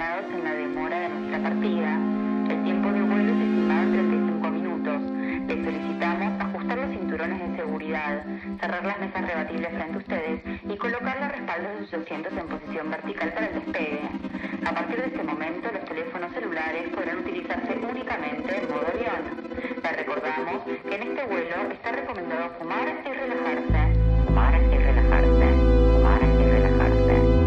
relacionados con la demora de nuestra partida. El tiempo de vuelo es estimado en 35 minutos. Les solicitamos ajustar los cinturones de seguridad, cerrar las mesas rebatibles frente a ustedes y colocar los respaldos de sus asientos en posición vertical para el despegue. A partir de este momento, los teléfonos celulares podrán utilizarse únicamente en modo avión. Les recordamos que en este vuelo está recomendado fumar y relajarse. Fumar y relajarse. Fumar y relajarse. Fumar y relajarse. Fumar y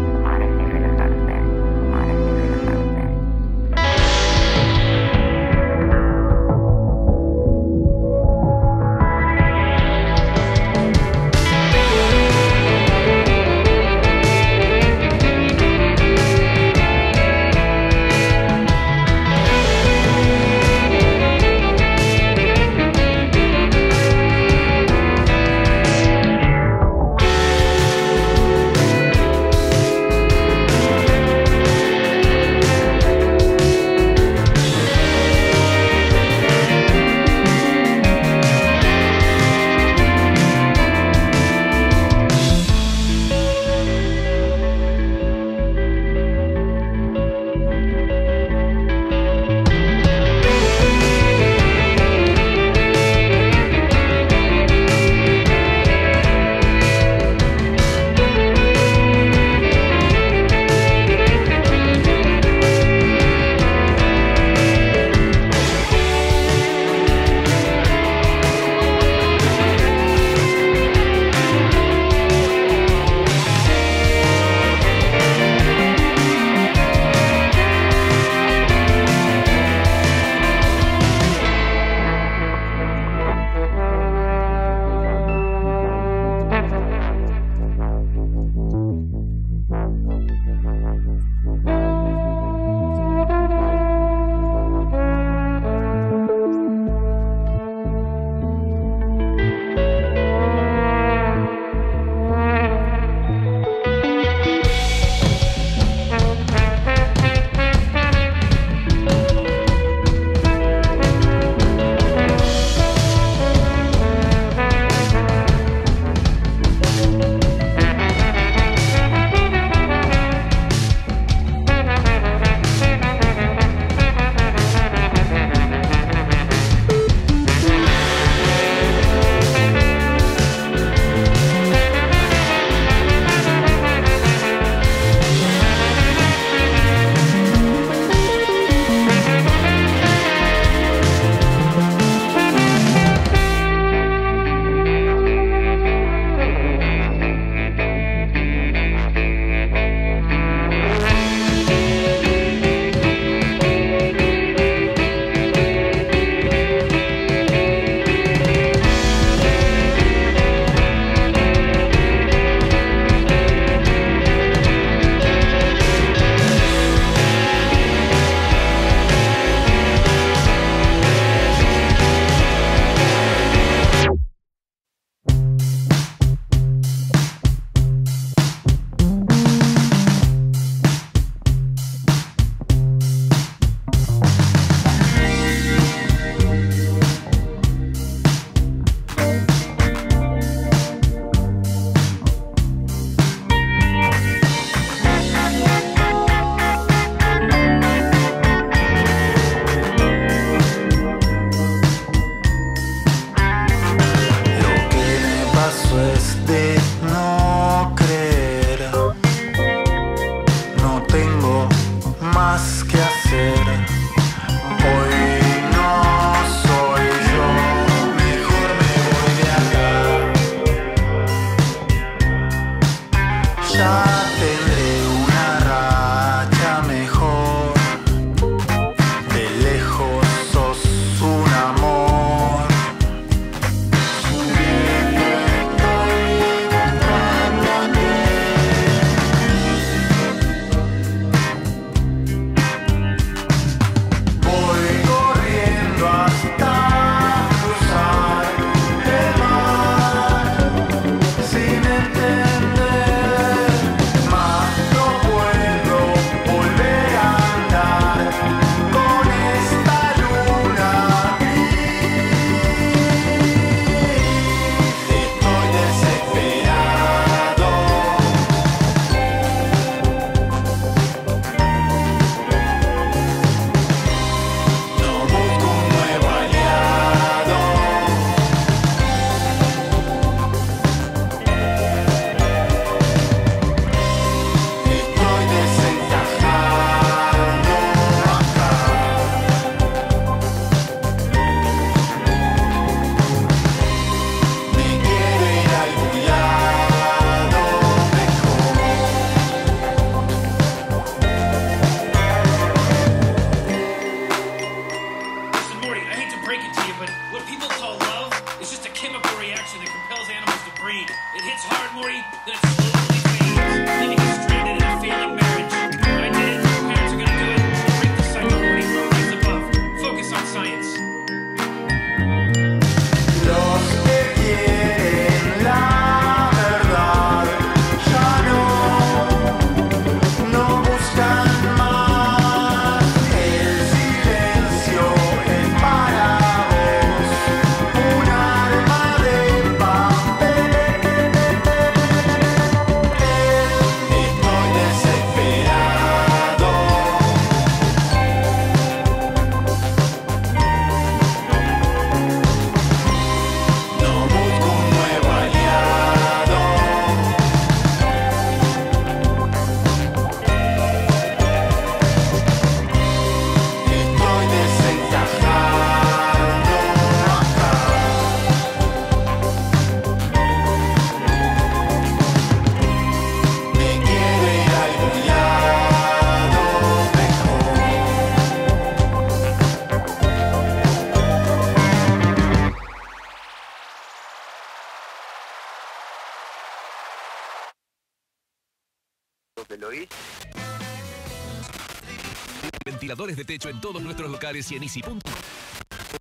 ventiladores de techo en todos nuestros locales y en Easy.com.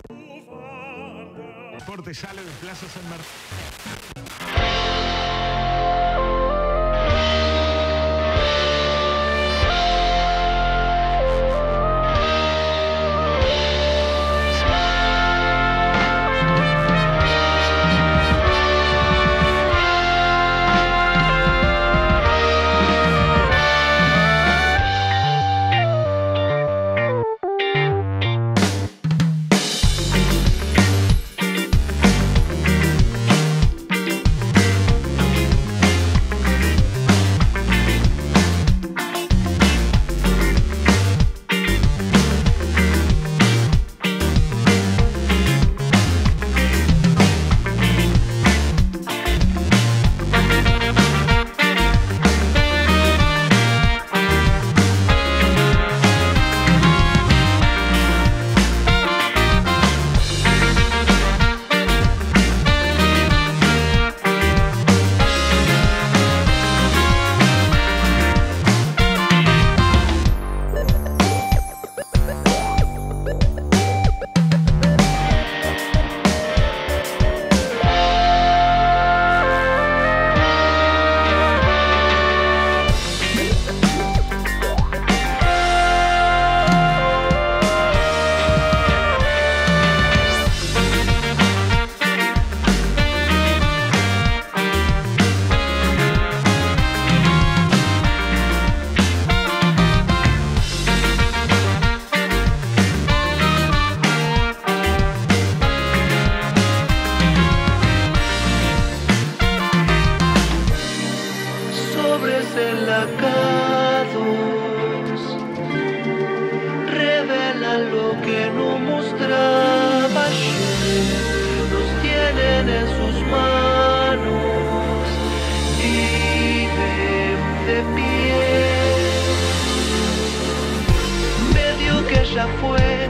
El transporte sale de Plaza San Martín. Lo que no mostraba ayer, nos tienen en sus manos y de pie. Medio que ya fue,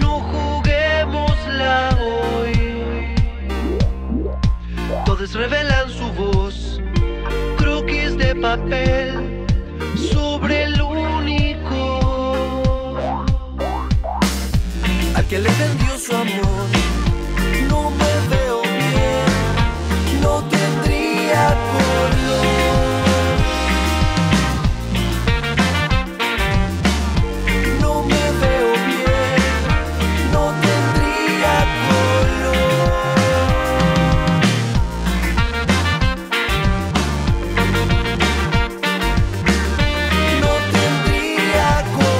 no juguémosla hoy. Todos revelan su voz, croquis de papel sobre el único que le vendió su amor. No me veo bien, no tendría color. No me veo bien, no tendría color. No tendría color.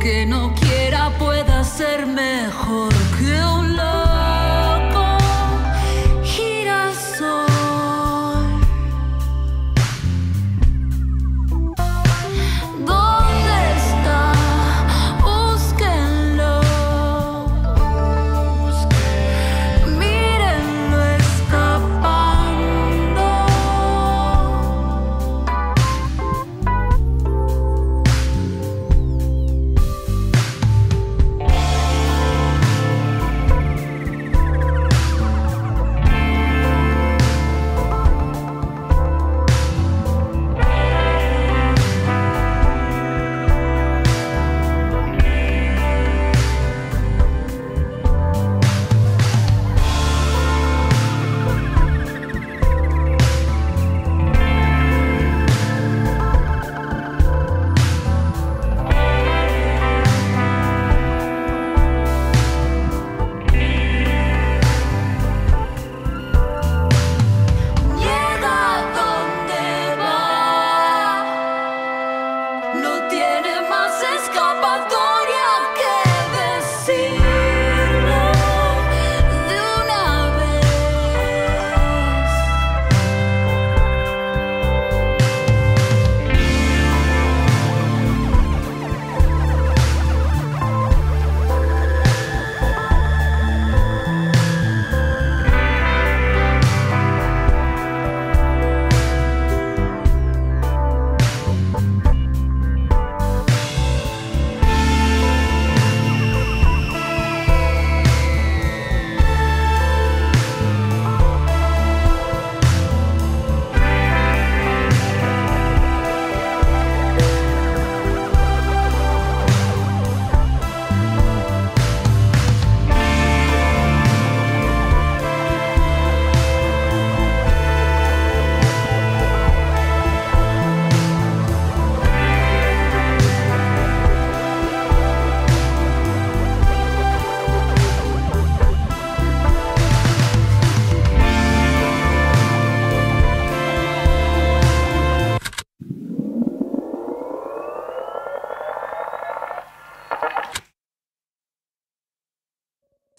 Que no quiera pueda ser mejor que un loco girasol. ¿Dónde está? Búsquenlo, mírenlo escapando.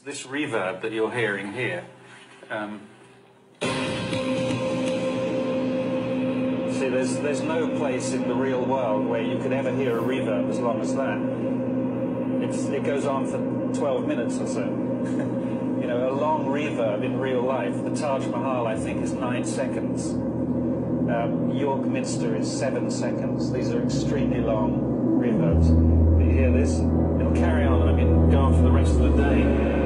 This reverb that you're hearing here, see, there's no place in the real world where you could ever hear a reverb as long as that. It goes on for 12 minutes or so. You know, a long reverb in real life, the Taj Mahal, I think, is 9 seconds. York Minster is 7 seconds. These are extremely long reverbs. But you hear this, it'll carry on, I mean, go on for the rest of the day.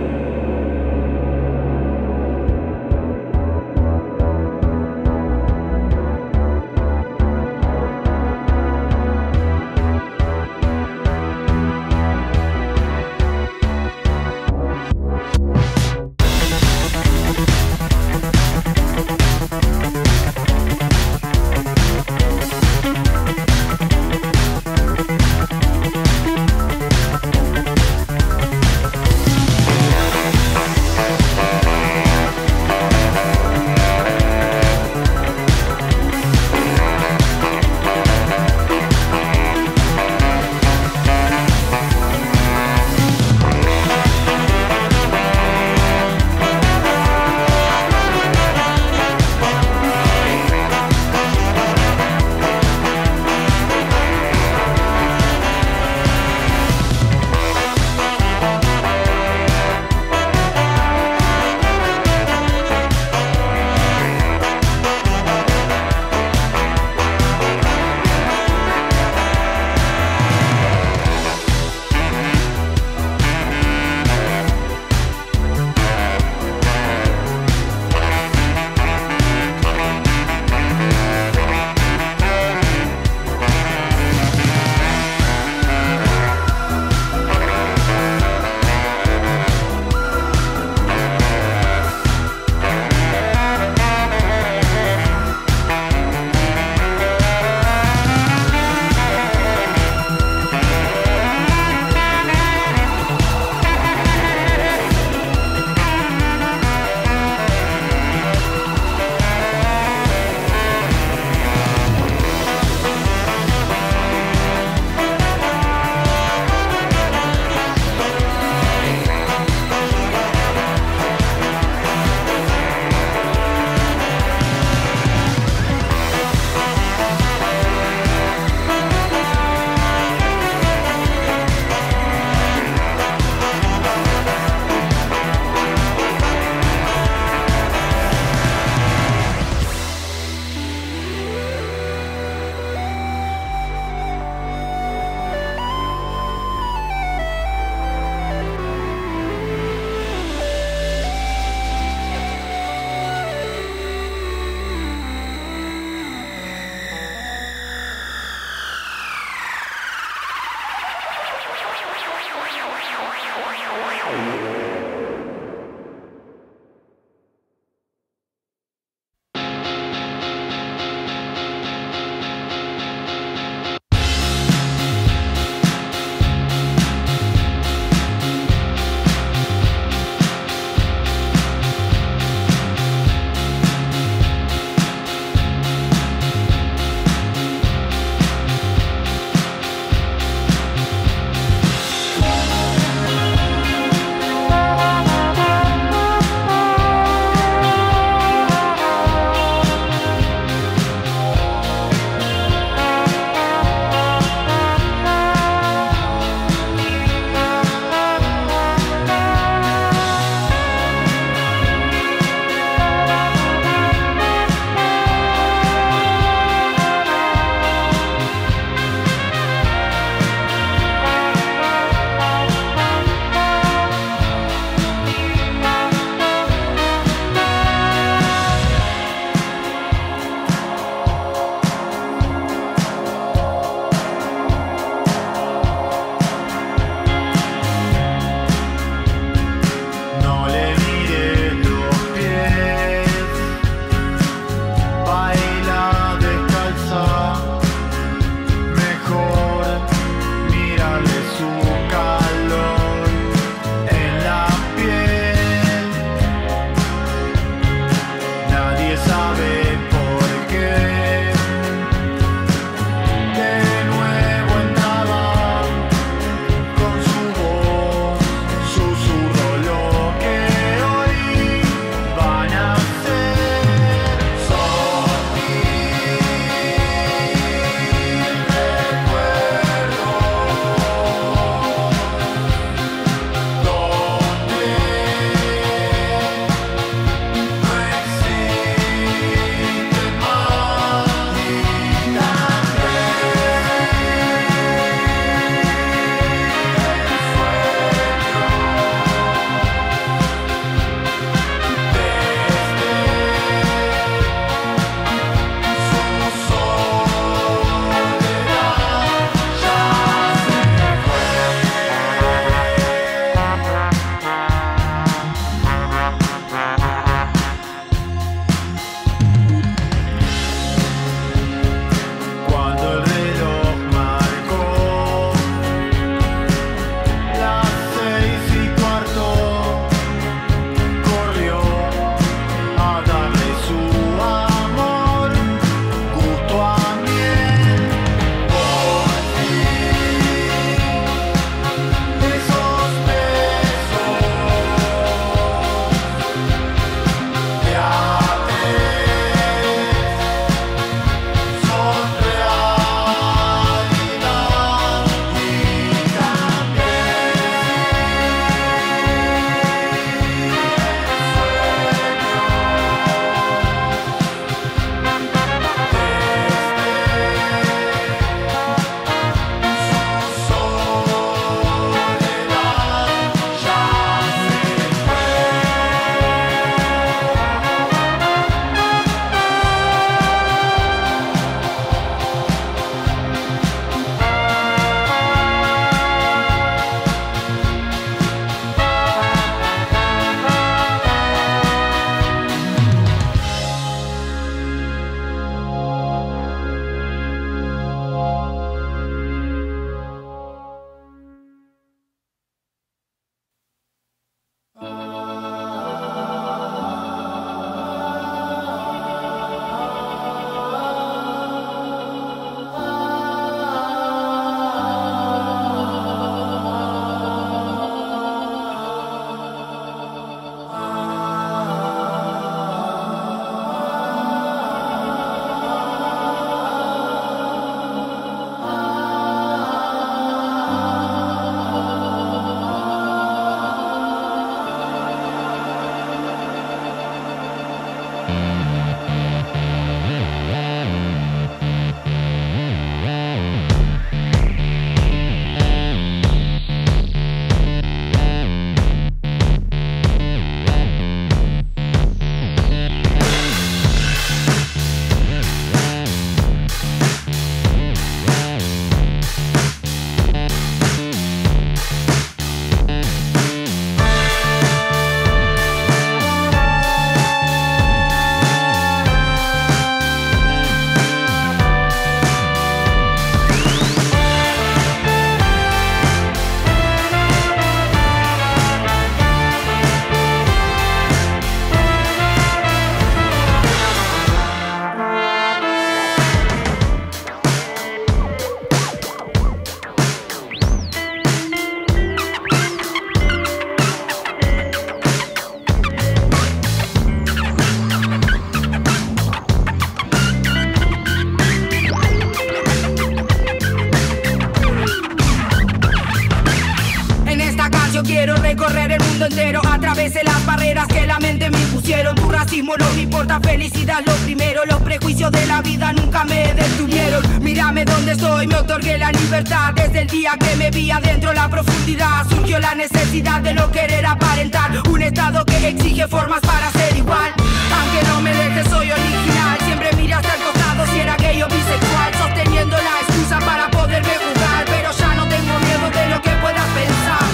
quiero recorrer el mundo entero a través de las barreras que la mente me impusieron. Tu racismo no me importa, felicidad lo primero. Los prejuicios de la vida nunca me detuvieron. Mírame donde estoy, me otorgué la libertad. Desde el día que me vi adentro la profundidad, surgió la necesidad de no querer aparentar. Un estado que exige formas para ser igual. Aunque no me dejes, soy original. Siempre miré hasta el costado si era gay o bisexual, sosteniendo la excusa para poderme jugar. Pero ya no tengo miedo de lo que puedas pensar.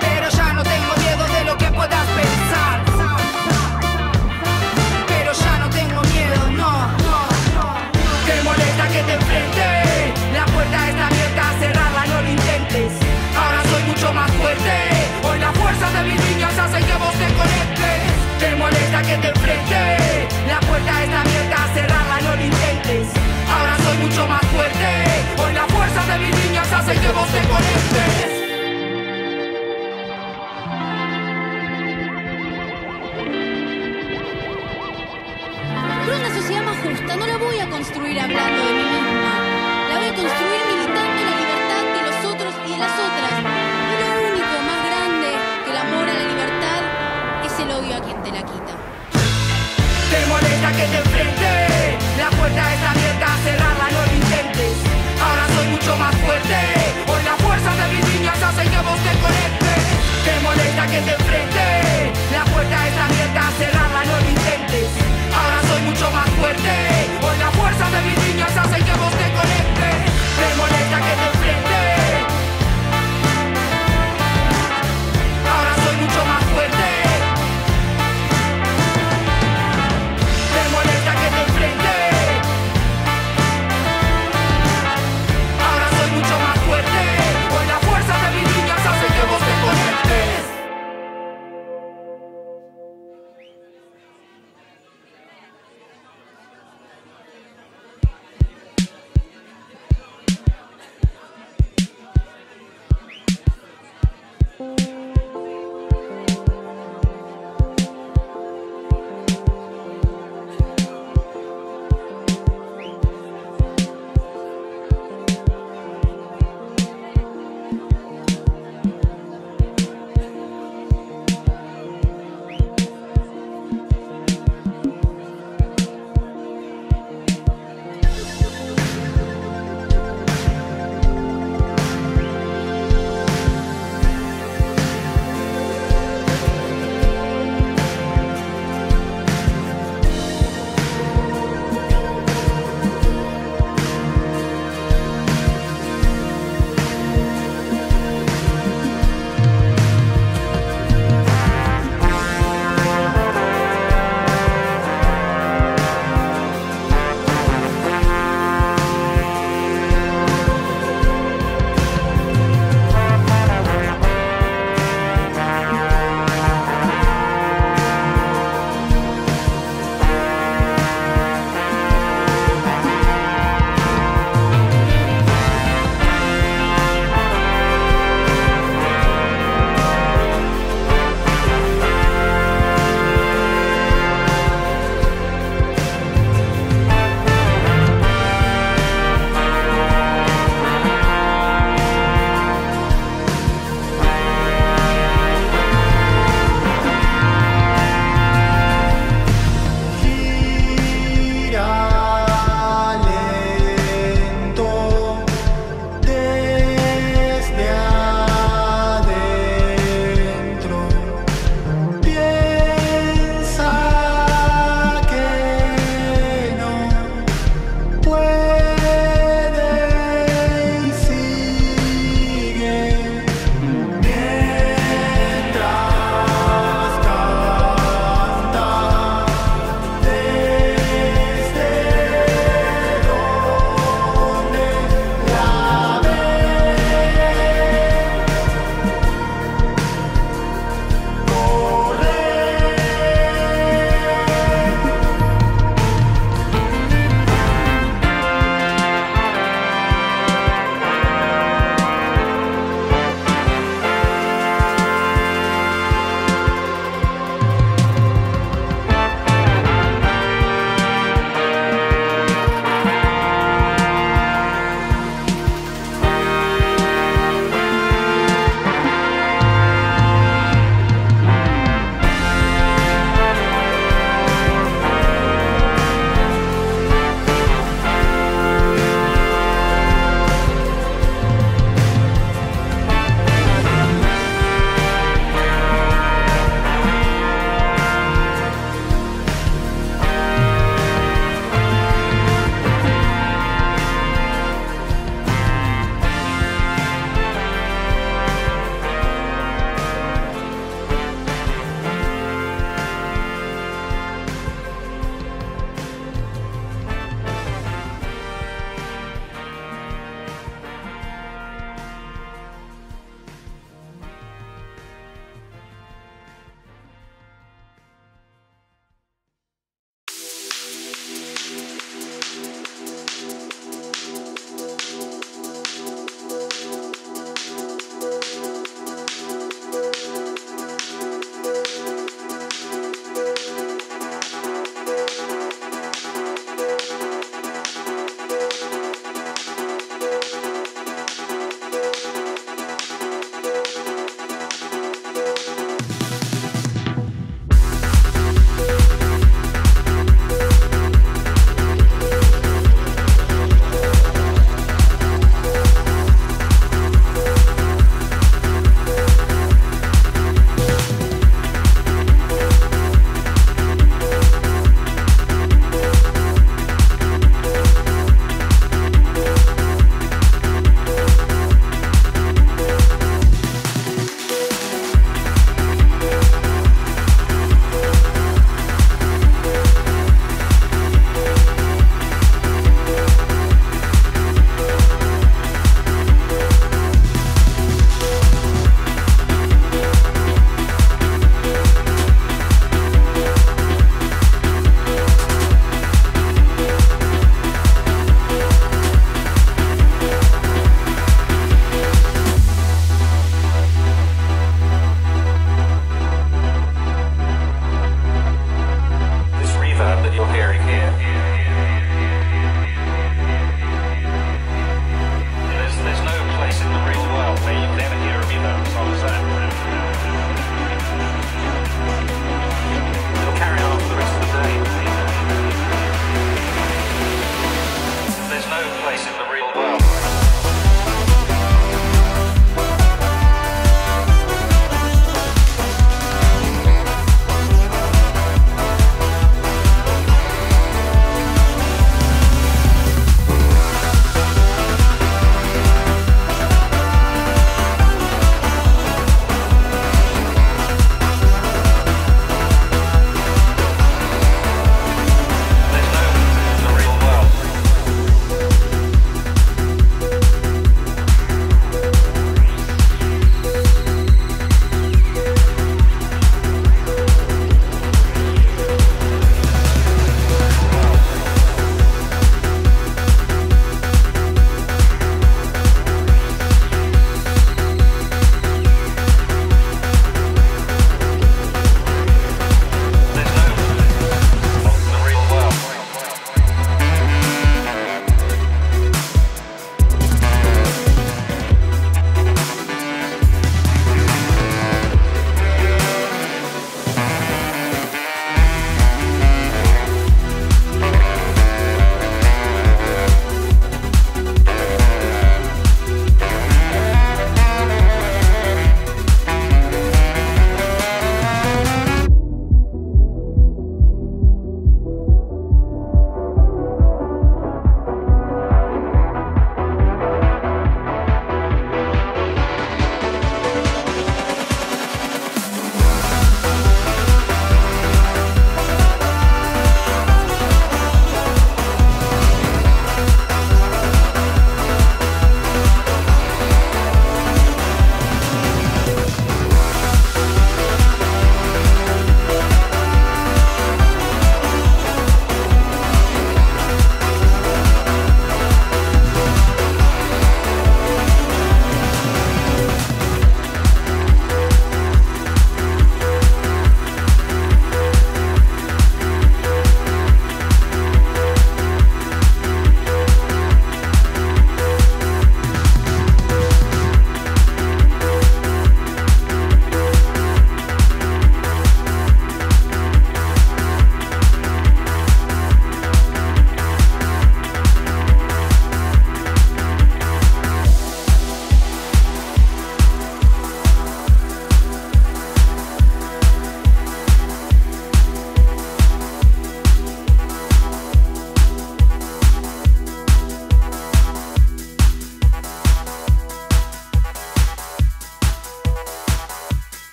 Pero ya no tengo miedo de lo que puedas pensar. Pero ya no tengo miedo, no, no, no. Te molesta que te enfrente. La puerta está abierta, cerrarla no lo intentes. Ahora soy mucho más fuerte. Hoy la fuerza de mis niños hace que vos te conectes. Te molesta que te enfrente. La puerta está abierta, cerrarla no lo intentes. Ahora soy mucho más fuerte. Hoy la fuerza de mis niños hace que vos te conectes. Pero una sociedad más justa no la voy a construir hablando de mí misma. La voy a construir militando la libertad de los otros y de las otras. El odio a quien te la quita. Te molesta que te enfrente. La puerta está abierta, cerrarla no lo intentes. Ahora soy mucho más fuerte. Hoy la fuerza de mis niñas hace que vos te conectes.